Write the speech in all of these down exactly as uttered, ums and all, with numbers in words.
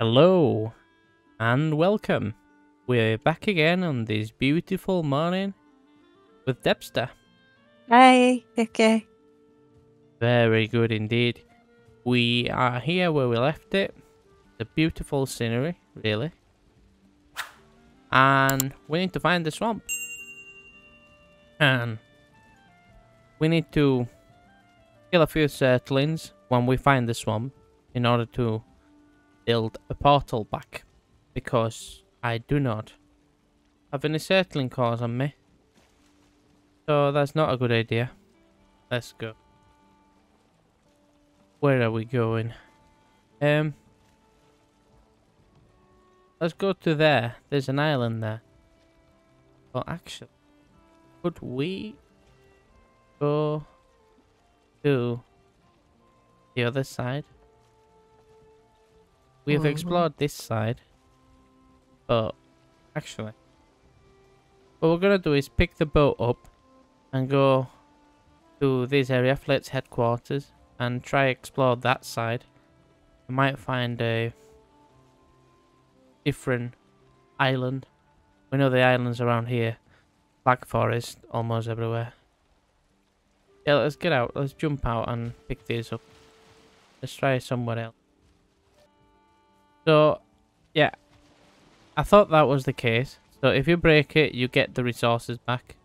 Hello and welcome. We're back again on this beautiful morning with Debster. Hi, okay. Very good indeed. We are here where we left it. The beautiful scenery, really. And we need to find the swamp. And we need to kill a few Surtlings when we find the swamp in order to build a portal back, because I do not have any Surtling cores on me, so that's not a good idea. Let's go. Where are we going? Um, let's go to there. There's an island there. Well, actually, could we go to the other side? We have explored this side, but actually, what we're going to do is pick the boat up and go to this area, Flit's Headquarters, and try explore that side. We might find a different island. We know the islands around here, Black Forest, almost everywhere. Yeah, let's get out, let's jump out and pick these up. Let's try somewhere else. So, yeah, I thought that was the case. So if you break it, you get the resources back.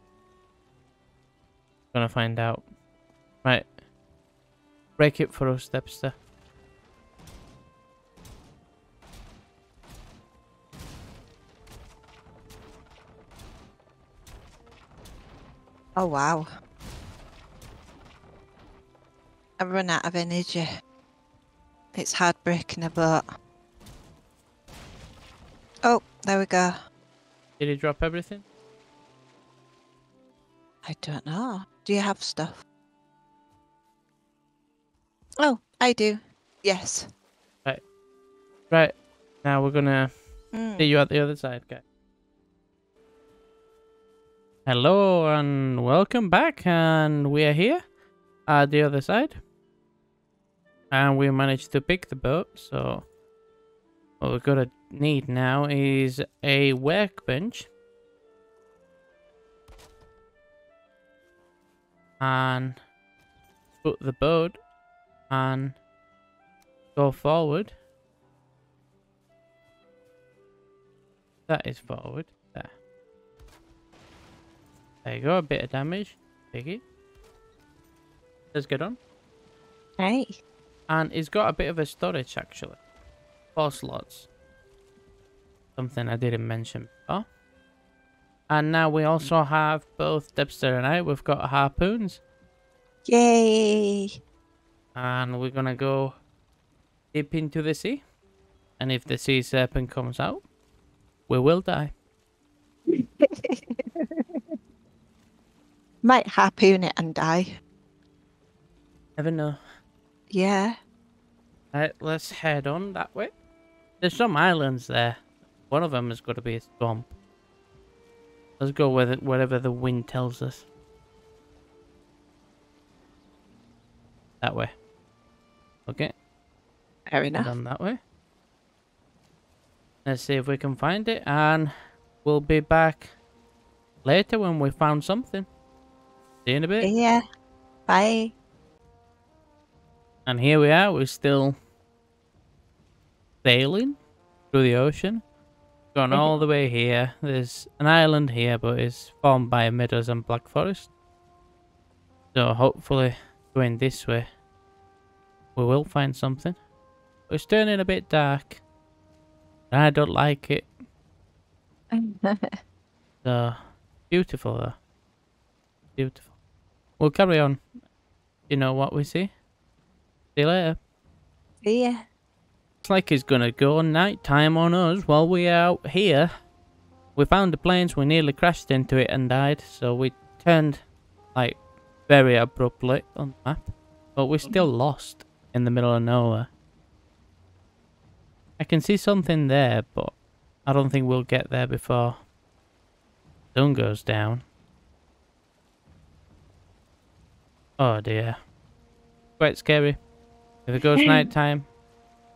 Gonna find out. Right. Break it for us, Debster. Oh, wow. I've run out of energy. It's hard breaking a boat. Oh, there we go. Did he drop everything? I don't know. Do you have stuff? Oh, I do. Yes. Right. Right. Now we're gonna mm. see you at the other side, guys. Hello and welcome back, and we are here at the other side. And we managed to pick the boat, so what we've got to need now is a workbench and put the boat and go forward. That is forward. There. There you go. A bit of damage. Take it. Let's get on. Hey. And it's got a bit of a storage actually. Four slots. Something I didn't mention before. And now we also have, both Debster and I, we've got harpoons. Yay! And we're gonna go deep into the sea. And if the sea serpent comes out, we will die. Might harpoon it and die. Never know. Yeah. Alright, let's head on that way. There's some islands there. One of them is going to be a swamp. Let's go with it, wherever the wind tells us. That way. Okay. Fair enough. Done that way. Let's see if we can find it, and we'll be back later when we found something. See you in a bit. Yeah. Bye. And here we are. We're still sailing through the ocean. Gone all the way here. There's an island here, but it's formed by meadows and Black Forest. So hopefully going this way we will find something. But it's turning a bit dark. And I don't like it. So beautiful though. Beautiful. We'll carry on. You know what we see? See you later. See ya. Looks like it's gonna go night time on us while we're out here. We found the planes, we nearly crashed into it and died, so we turned like very abruptly on the map. But we're still lost in the middle of nowhere. I can see something there, but I don't think we'll get there before the sun goes down. Oh dear. Quite scary. If it goes night time.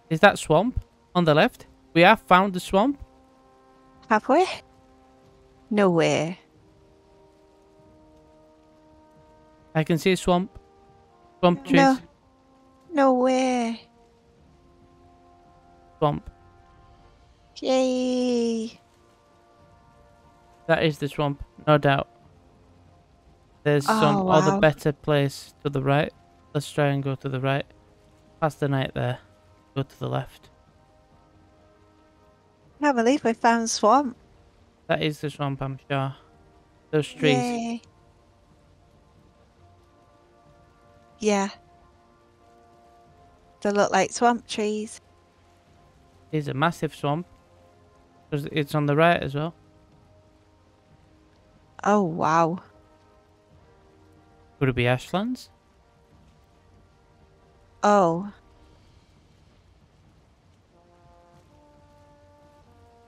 Is that swamp on the left. We have found the swamp. Have we? Nowhere. I can see a swamp. Swamp trees. No. Nowhere. Swamp. Yay. That is the swamp, no doubt. There's oh, some wow. other better place to the right. Let's try and go to the right. Pass the night there. Go to the left. I can't believe we found swamp. That is the swamp, I'm sure. Those trees. Yay. Yeah. They look like swamp trees. It is a massive swamp. Because it's on the right as well. Oh, wow. Could it be Ashlands? Oh.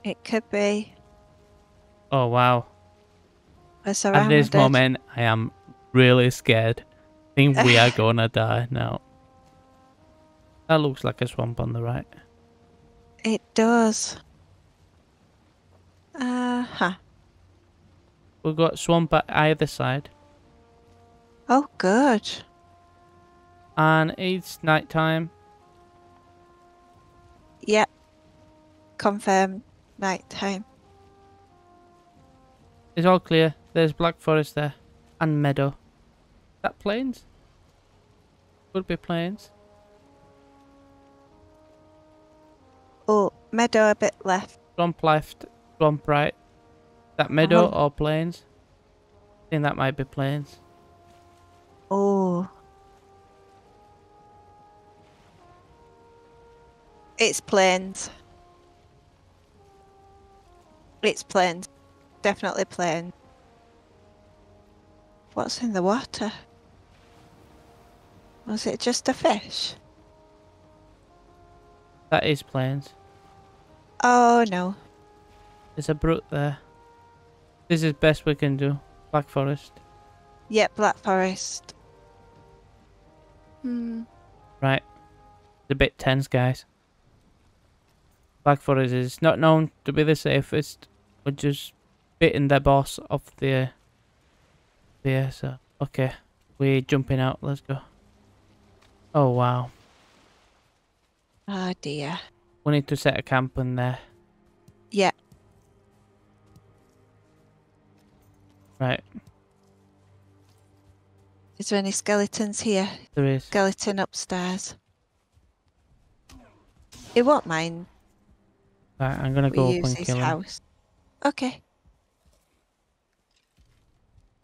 It could be. Oh, wow. At this moment, I am really scared. I think we are gonna die now. That looks like a swamp on the right. It does. Uh-huh. We've got swamp at either side. Oh, good. And it's night time. Yep. Confirmed night time. It's all clear. There's Black Forest there. And meadow. Is that plains? Could be plains. Oh, meadow a bit left. Swamp left, swamp right. That meadow uh-huh. or plains? I think that might be plains. Oh. It's plains. It's plains. Definitely plains. What's in the water? Was it just a fish? That is plains. Oh no. There's a brook there. This is best we can do. Black Forest. Yep, yeah, Black Forest. Hmm. Right. It's a bit tense, guys. Black Forest is not known to be the safest. We're just bitten their boss off the air. So, okay. We're jumping out. Let's go. Oh, wow. Oh, dear. We need to set a camp in there. Yeah. Right. Is there any skeletons here? There is. Skeleton upstairs. It won't mind. Right, I'm gonna we go up and kill house. him. Okay.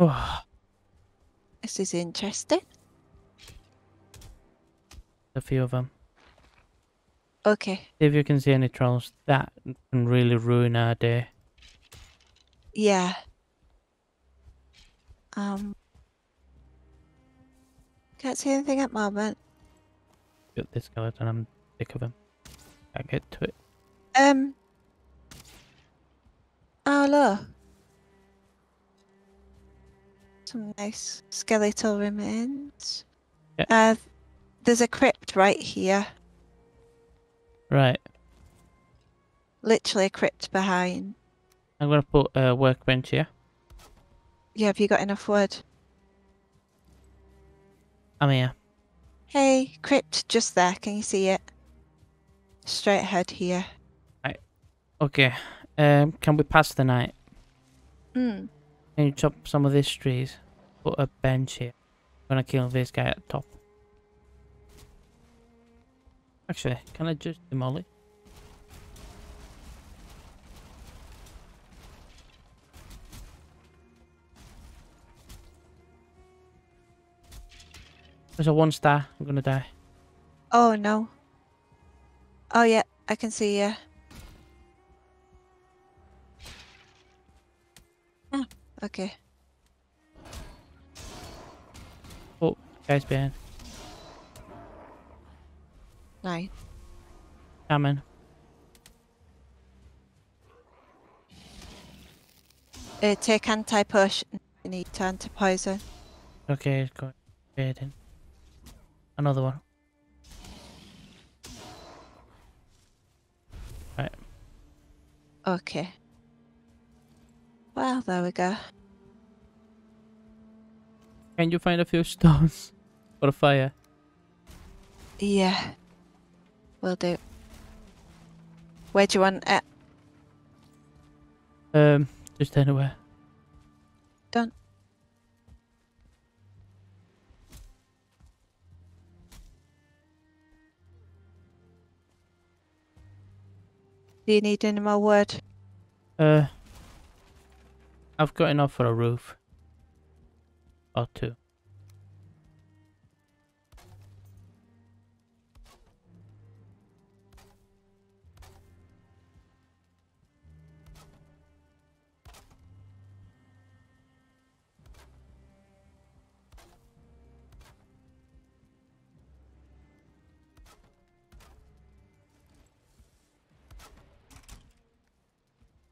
Oh. This is interesting. A few of them. Okay. See if you can see any trolls. That can really ruin our day. Yeah. Um. Can't see anything at the moment. Got this skeleton, I'm sick of him. Can't get to it. Um. Oh, look. Some nice skeletal remains. Yeah. Uh, there's a crypt right here. Right. Literally a crypt behind. I'm going to put a workbench here. Yeah, have you got enough wood? I'm here. Hey, crypt just there. Can you see it? Straight ahead here. Right. Okay. Um, can we pass the night? Hmm. Can you chop some of these trees? Put a bench here. I'm going to kill this guy at the top. Actually, can I just demolish? There's a one star. I'm gonna die. Oh no. Oh yeah, I can see you. Ah, okay. Oh, guy's behind. Nine. Come in. Uh, take anti-push. You need to anti-poison. Okay, it's going. Fading. Another one. Okay. Well, there we go. Can you find a few stones for fire? Yeah. Will do. Where do you want it? Um, just anywhere. Done. Do you need any more wood? Uh, I've got enough for a roof. Or two.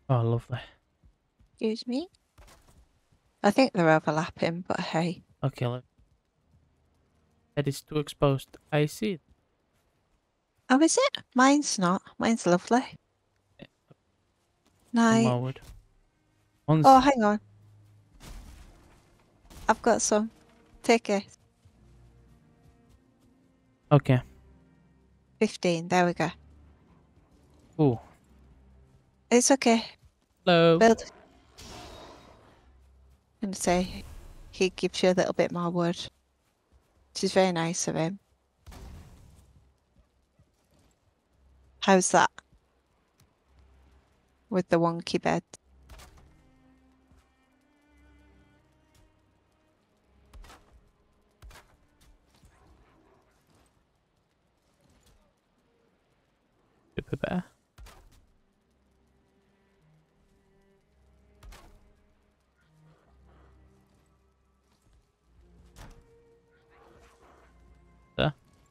Oh, lovely. Excuse me? I think they're overlapping, but hey. Okay, look. That is too exposed. I see it. Oh, is it? Mine's not. Mine's lovely. Yeah. No. Oh, hang on. I've got some. Take it. Okay. fifteen. There we go. Ooh. It's okay. Hello. Build. I'm going to say he gives you a little bit more wood, which is very nice of him. How's that? With the wonky bed. Super better.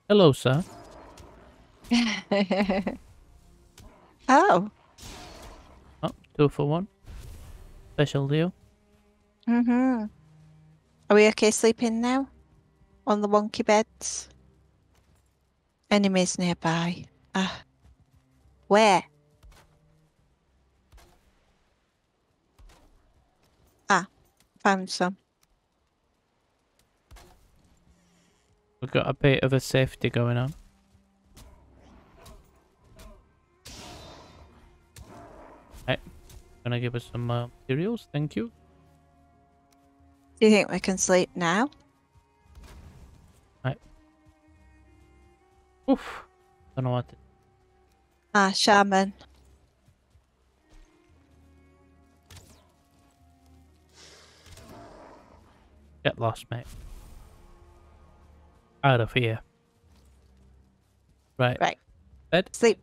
Hello, sir. Oh. Oh, two for one. Special deal. Mm-hmm. Are we okay sleeping now? On the wonky beds? Enemies nearby. Ah. Where? Ah. Found some. We've got a bit of a safety going on. Right, gonna give us some uh, materials, thank you. Do you think we can sleep now? Right. Oof, don't know what to do. Ah, shaman. Get lost, mate. Out of here. Right. Right. Bed? Sleep.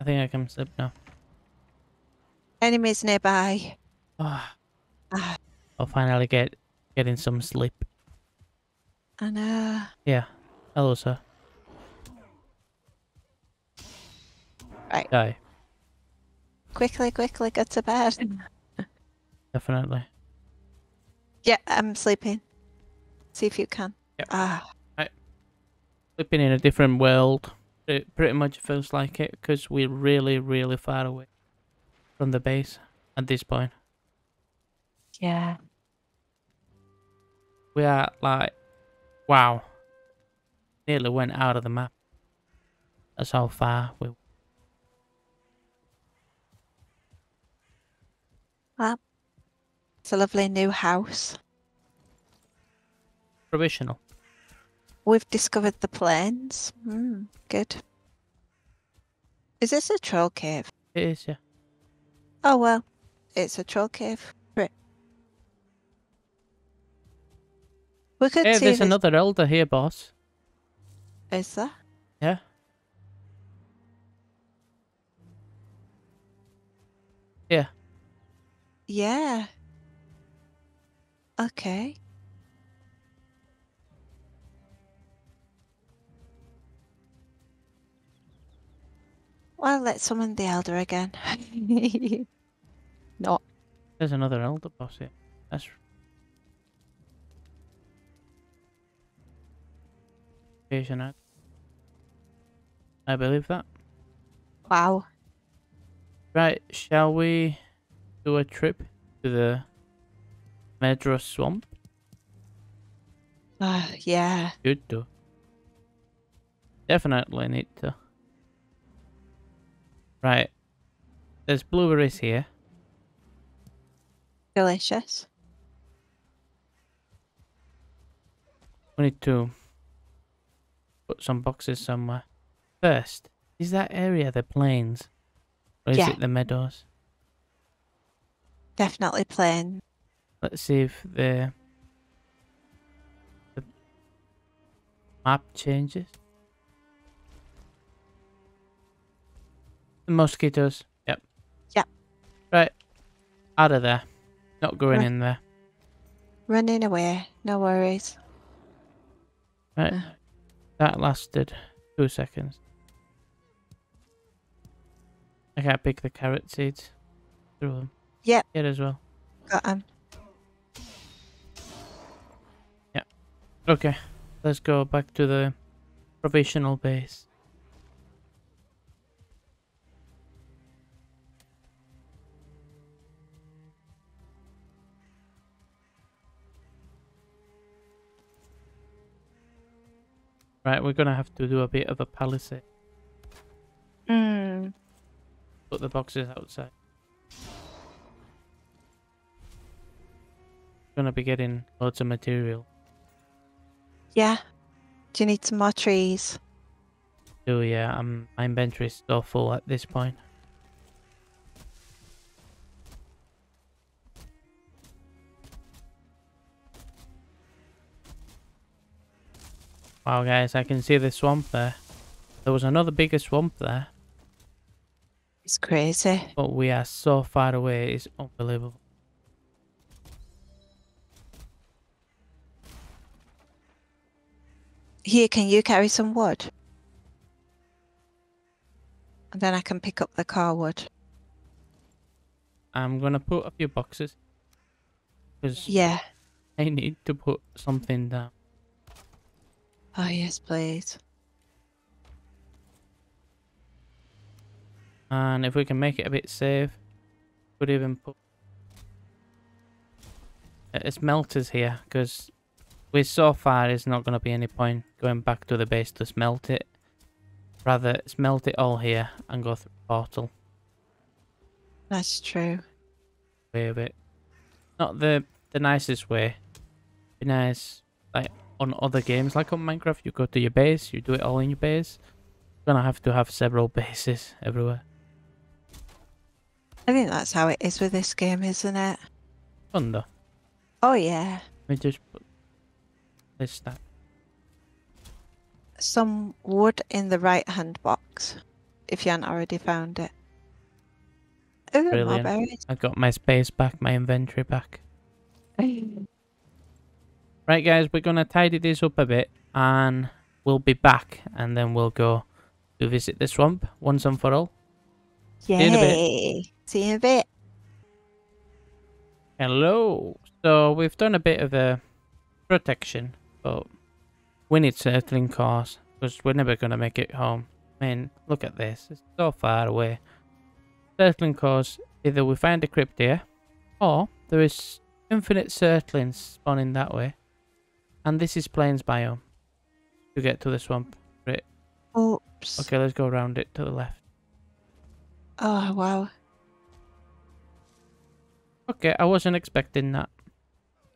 I think I can sleep now. Enemies nearby. Ah. Ah. I'll finally get getting some sleep. I know. Yeah. Hello, sir. Right. Die. Quickly, quickly, get to bed. Definitely. Yeah, I'm sleeping. See if you can. Yep. Ah. Sleeping in a different world, it pretty much feels like it, because we're really, really far away from the base at this point. Yeah. We are like, wow, nearly went out of the map. That's how far we were. Well, it's a lovely new house. Provisional. We've discovered the plains. Mm, good. Is this a troll cave? It is, yeah. Oh well, it's a troll cave. Right. We could hey, see. There's this... another elder here, boss. Is there? Yeah. Yeah. Yeah. Okay. Well, let's summon the Elder again. Not. There's another Elder boss here. That's... I believe that. Wow. Right, shall we do a trip to the Medra Swamp? Ah, uh, yeah. Good though. Definitely need to. Right. There's blueberries here. Delicious. We need to put some boxes somewhere. First, is that area the plains? Or is yeah. it the meadows? Definitely plain. Let's see if the, the map changes. The mosquitoes. Yep. Yep. Right. Out of there. Not going Run. in there. Running away. No worries. Right. Uh. That lasted two seconds. I can't pick the carrot seeds. Throw them. Yep. Here as well. Got them. Yeah. Okay. Let's go back to the provisional base. Right, we're gonna have to do a bit of a palisade. Mm. Put the boxes outside. Gonna be getting loads of material. Yeah. Do you need some more trees? Oh yeah, um, my inventory is so full at this point. Wow guys, I can see the swamp there. There was another bigger swamp there. It's crazy. But we are so far away, it's unbelievable. Here, can you carry some wood? And then I can pick up the car wood. I'm gonna put a few boxes. Because yeah. I need to put something down. Oh yes, please. And if we can make it a bit safe, we could even put... It's melters here, because we're so far, it's not going to be any point going back to the base to smelt it. Rather, smelt it all here and go through the portal. That's true. Way of it. Not the, the nicest way. Be nice, like... On other games, like on Minecraft, you go to your base, you do it all in your base. You're gonna have to have several bases everywhere. I think that's how it is with this game, isn't it? Fun though. Oh yeah. Let me just put this down. Some wood in the right-hand box, if you haven't already found it. Ooh, brilliant. My berries. I got my space back, my inventory back. Right guys, we're going to tidy this up a bit and we'll be back and then we'll go to visit the swamp once and for all. Yay! See you in a bit. See you in a bit. Hello! So we've done a bit of a protection, but we need Surtling cores because we're never going to make it home. I mean, look at this. It's so far away. Surtling cores, either we find a crypt here or there is infinite Surtlings spawning that way. And this is plains biome. To get to the swamp. Right. Oops. Okay, let's go around it to the left. Oh, wow. Okay, I wasn't expecting that.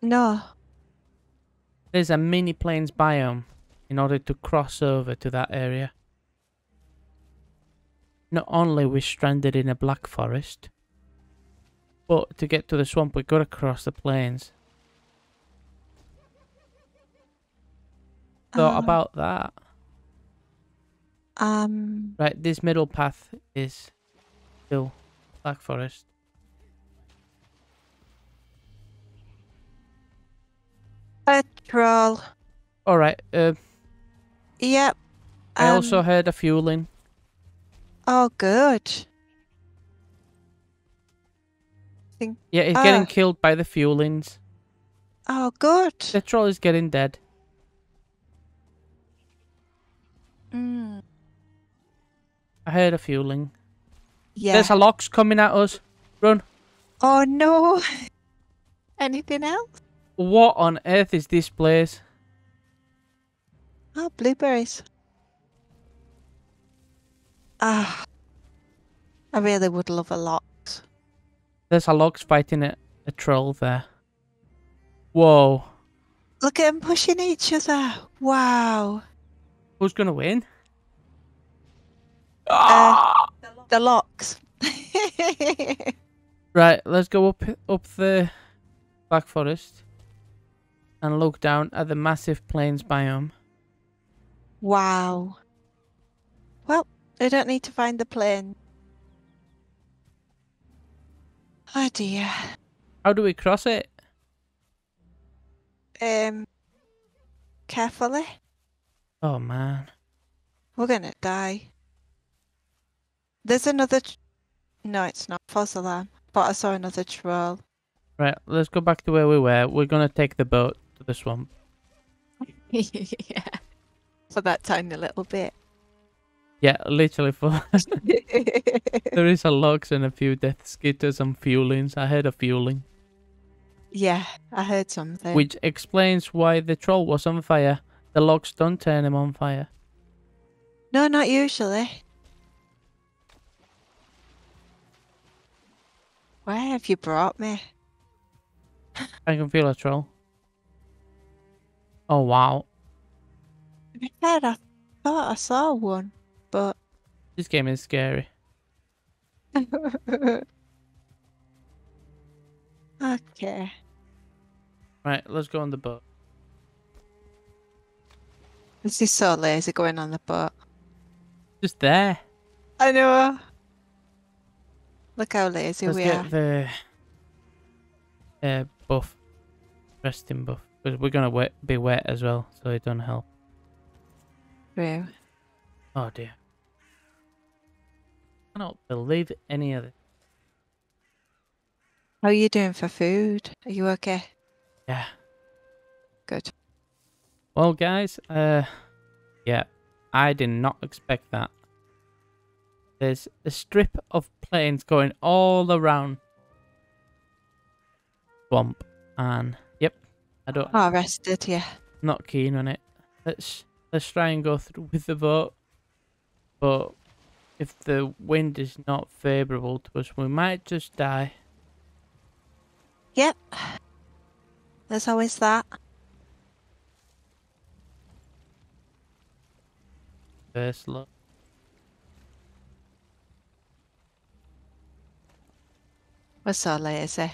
No. There's a mini plains biome in order to cross over to that area. Not only are we stranded in a Black Forest, but to get to the swamp, we've got to cross the plains. Thought um, about that. Um. Right, this middle path is still Black Forest. Petrol. All right. Uh, yep. I um, also heard a fueling. Oh, good. Think yeah, he's oh. getting killed by the fuelings. Oh, good. The troll is getting dead. I heard a fueling. Yeah. There's a lox coming at us. Run. Oh no. Anything else? What on earth is this place? Oh, blueberries. Ah. I really would love a lox. There's a lox fighting a, a troll there. Whoa. Look at them pushing each other. Wow. Who's going to win? Uh, the lox. Right, let's go up up the Black Forest and look down at the massive plains biome. Wow. Well, I don't need to find the plain. Oh dear. How do we cross it? Um, carefully. Oh man. We're gonna die. There's another... Tr no, it's not Fossalam, but I saw another troll. Right, let's go back to where we were. We're gonna take the boat to the swamp. Yeah. For that tiny little bit. Yeah, literally for... There is a lox and a few death skitters and fuelings. I heard a fueling. Yeah, I heard something. Which explains why the troll was on fire. The lox don't turn him on fire. No, not usually. Where have you brought me? I can feel a troll. Oh wow. I thought I saw one, but... This game is scary. Okay. Right, let's go on the boat. This is so lazy going on the boat. Just there. I know. Look how lazy Let's we get are. The uh, buff, resting buff, but we're gonna wet, be wet as well, so it don't help. True. Oh dear! I cannot believe any of it. How are you doing for food? Are you okay? Yeah. Good. Well, guys, uh, yeah, I did not expect that. There's a strip of plains going all around swamp, and yep, I don't. Oh, rested, yeah. Not keen on it. Let's let's try and go through with the boat, but if the wind is not favourable to us, we might just die. Yep, there's always that. First look. We're so lazy.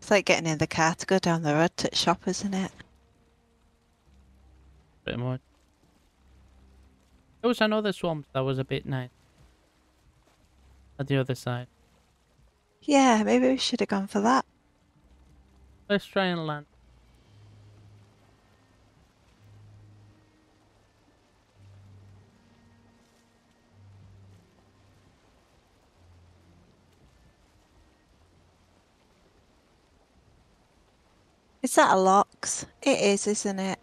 It's like getting in the car to go down the road to the shop, isn't it? Pretty much. There was another swamp that was a bit nice. At the other side. Yeah, maybe we should have gone for that. Let's try and land. Is that a lox? It is, isn't it?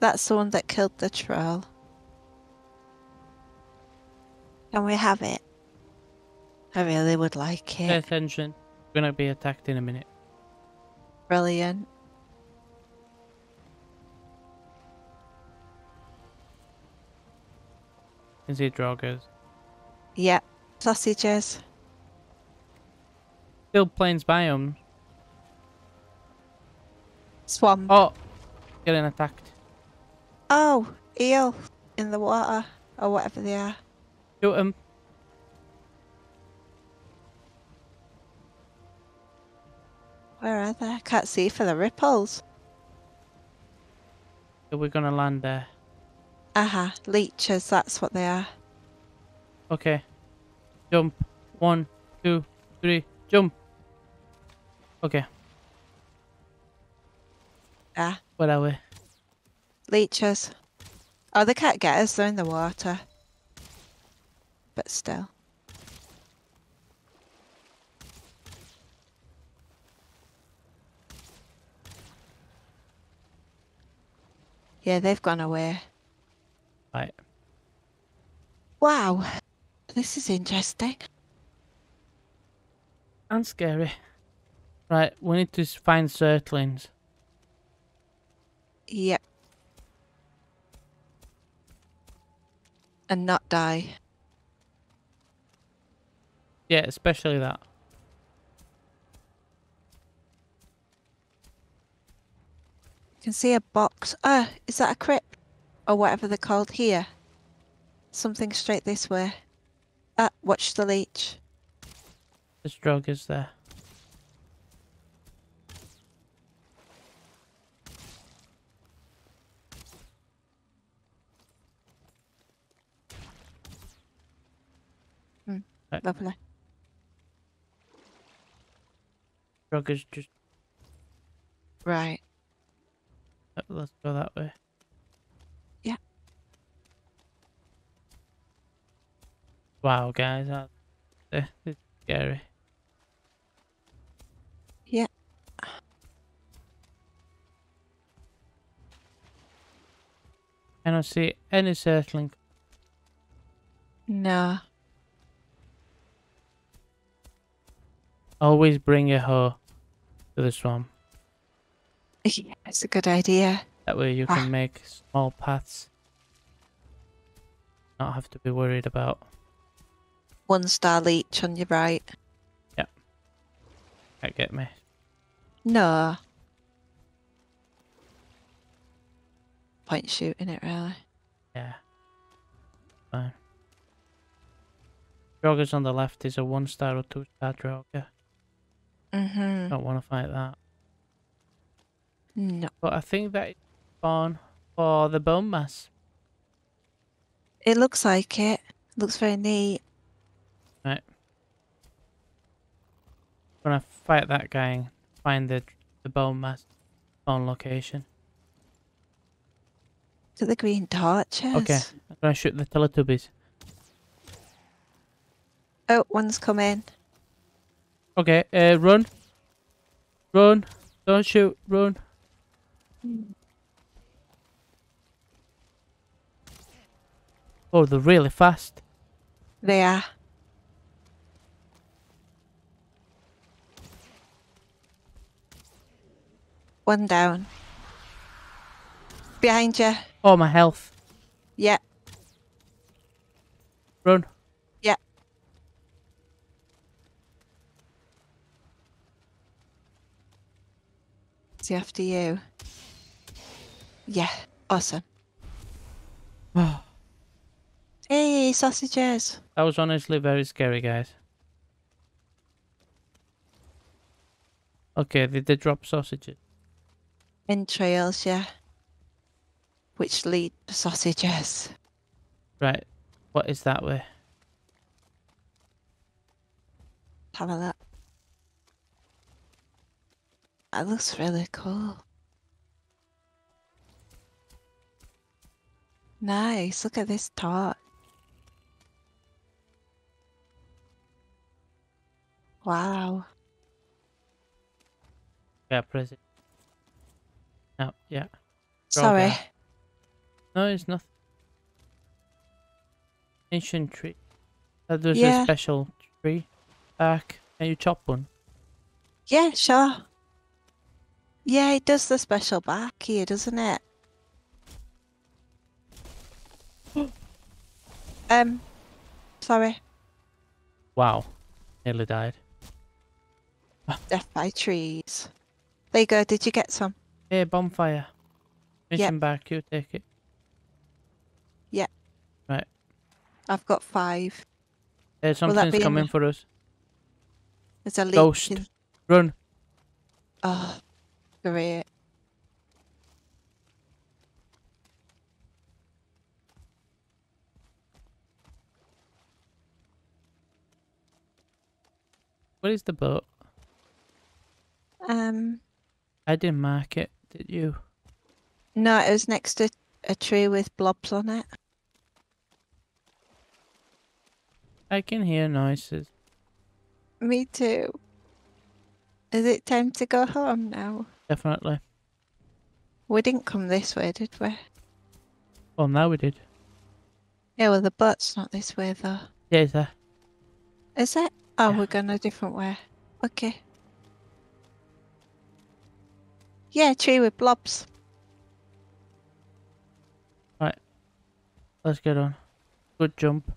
That's the one that killed the troll. Can we have it? I really would like it. Pay attention. We're gonna be attacked in a minute. Brilliant. You can see draugrs. Yep. Sausages. Still plains biome. Swamp. Oh, getting attacked. Oh, eel in the water or whatever they are. Shoot him. Where are they? I can't see for the ripples. So we're gonna land there. Aha, uh-huh. Leeches, that's what they are. Okay. Jump. One, two, three, jump. Okay. Ah. Where are we? Leeches. Oh, they can't get us, they're in the water. But still. Yeah, they've gone away. Right. Wow. This is interesting. And scary. Right, we need to find Surtlings. Yep. And not die. Yeah, especially that. You can see a box. Ah, oh, is that a crypt? Or whatever they're called here. Something straight this way. Ah, watch the leech. There's draugrs there. Mm, right. Lovely. Draugrs just... Right. Let's go that way. Yeah. Wow, guys, that's, uh, it's scary. Yeah. I don't see any Surtling. No. Always bring a hoe to the swamp. Yeah, it's a good idea. That way you can ah. make small paths. Not have to be worried about. One star leech on your right. Yep. Can't get me. No. Point shooting it, really. Yeah. Fine. Draugrs on the left is a one star or two star draugr. Mm-hmm. Don't want to fight that. No. But I think that is spawn for the bone mass. It looks like it. Looks very neat. Right. I'm gonna fight that guy and find the the bone mass spawn location. Is it the green torches? Okay. I'm gonna shoot the Teletubbies. Oh, one's come in. Okay, uh run. Run. Don't shoot, run. Oh, they're really fast. They are. One down. Behind you. Oh, my health. Yeah. Run. Yeah. It's after you. Yeah, awesome. Hey, sausages. That was honestly very scary, guys. Okay, did they drop sausages? Entrails, yeah. Which lead to sausages. Right, what is that way? Have a look. That looks really cool. Nice, look at this torch. Wow. Yeah, press it. No, yeah. Sorry. Draugr. No, it's nothing. Ancient tree. Uh, there's yeah. a special tree. Back. Can you chop one? Yeah, sure. Yeah, it does the special bark here, doesn't it? Um, sorry. Wow, nearly died. Death by trees. There you go, did you get some? Hey, bonfire. Mission yep. back, you take it. Yeah. Right. I've got five. Hey, something's coming for us. There's a leech. Ghost. In... Run. Oh, great. Where is the boat? Um, I didn't mark it, did you? No, it was next to a tree with blobs on it. I can hear noises. Me too. Is it time to go home now? Definitely. We didn't come this way, did we? Well, now we did. Yeah, well, the boat's not this way, though. There's a... Is it? Oh, yeah. We're going a different way. Okay. Yeah, tree with blobs. Right. Let's get on. Good jump.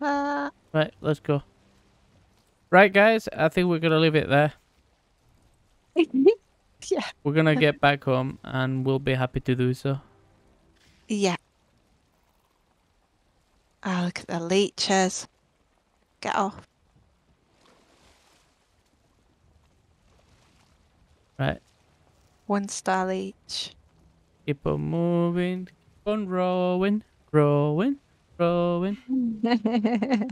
Uh... Right, let's go. Right, guys, I think we're going to leave it there. Yeah. We're going to get back home and we'll be happy to do so. Yeah. Oh, look at the leeches. Get off. Right. One star leech. Keep on moving. Keep on growing. Growing. Growing. Keep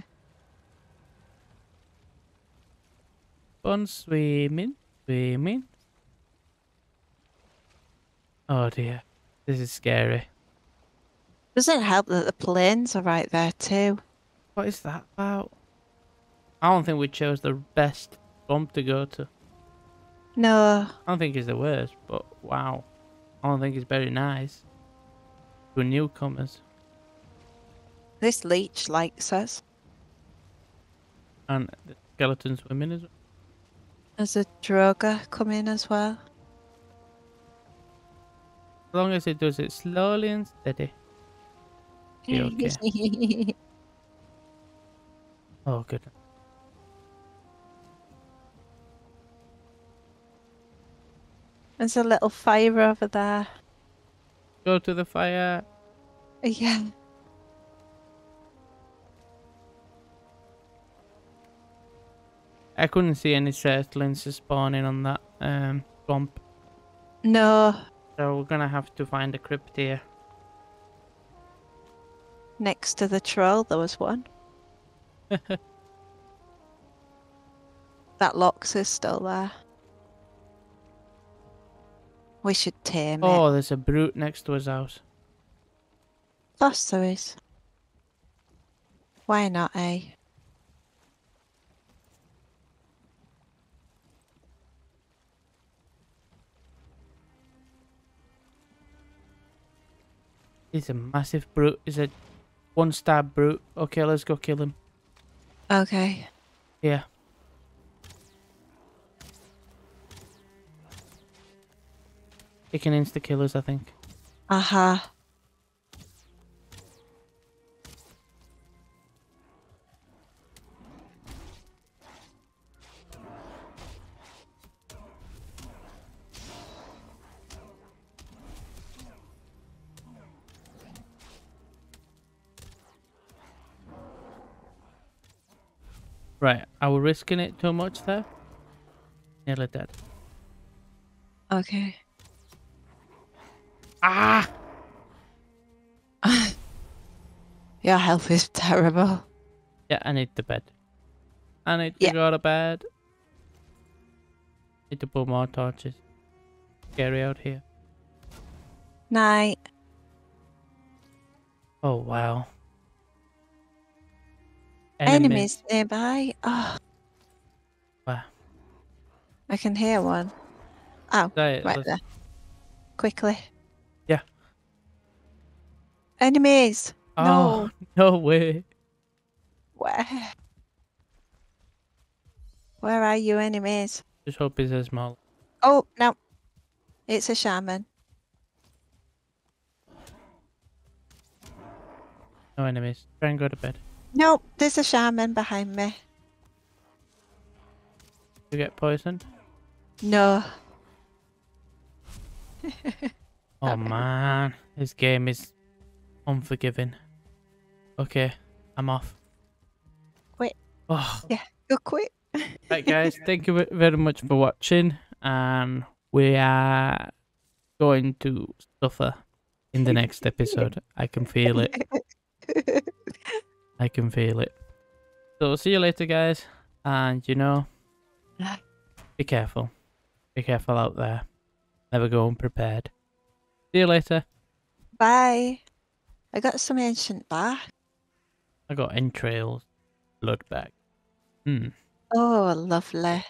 on swimming. Swimming. Oh dear. This is scary. Does it help that the planes are right there too? What is that about? I don't think we chose the best bump to go to. No. I don't think it's the worst, but wow. I don't think it's very nice. We're newcomers. This leech likes us. And the skeleton swimming as well. There's a draugr coming as well. As long as it does it slowly and steady. Okay. Oh, good. There's a little fire over there. Go to the fire. Yeah. I couldn't see any surtlings spawning on that um, bump. No. So we're gonna have to find a crypt here. Next to the troll, there was one. That lox is still there. We should tame oh, it. Oh, there's a brute next to his house. Of course there is. Why not, eh? He's a massive brute. He's a one star brute. Okay, let's go kill him. Okay. Yeah. He can insta kill us, I think. Uh huh. Right, are we risking it too much there? Nearly dead. Okay. Ah! Your health is terrible. Yeah, I need the bed. I need yeah. to go to bed. Need to put more torches. Scary out here. Night. Oh, wow. Enemies. Enemies nearby. Oh. Wow. I can hear one. Oh, right, right there. Quickly. Yeah. Enemies. Oh, no. No way. Where? Where are you, enemies? Just hope it's a small. Oh no, it's a shaman. No enemies. Try and go to bed. Nope, there's a shaman behind me. You get poisoned? No. Oh man, this game is unforgiving. Okay, I'm off. Quit. Oh. Yeah, go quit. Right guys, thank you very much for watching. And we are going to suffer in the next episode. I can feel it. I can feel it. So see you later guys, and you know, be careful. Be careful out there. Never go unprepared. See you later. Bye. I got some ancient back. I got entrails, blood back. Hmm. Oh, lovely.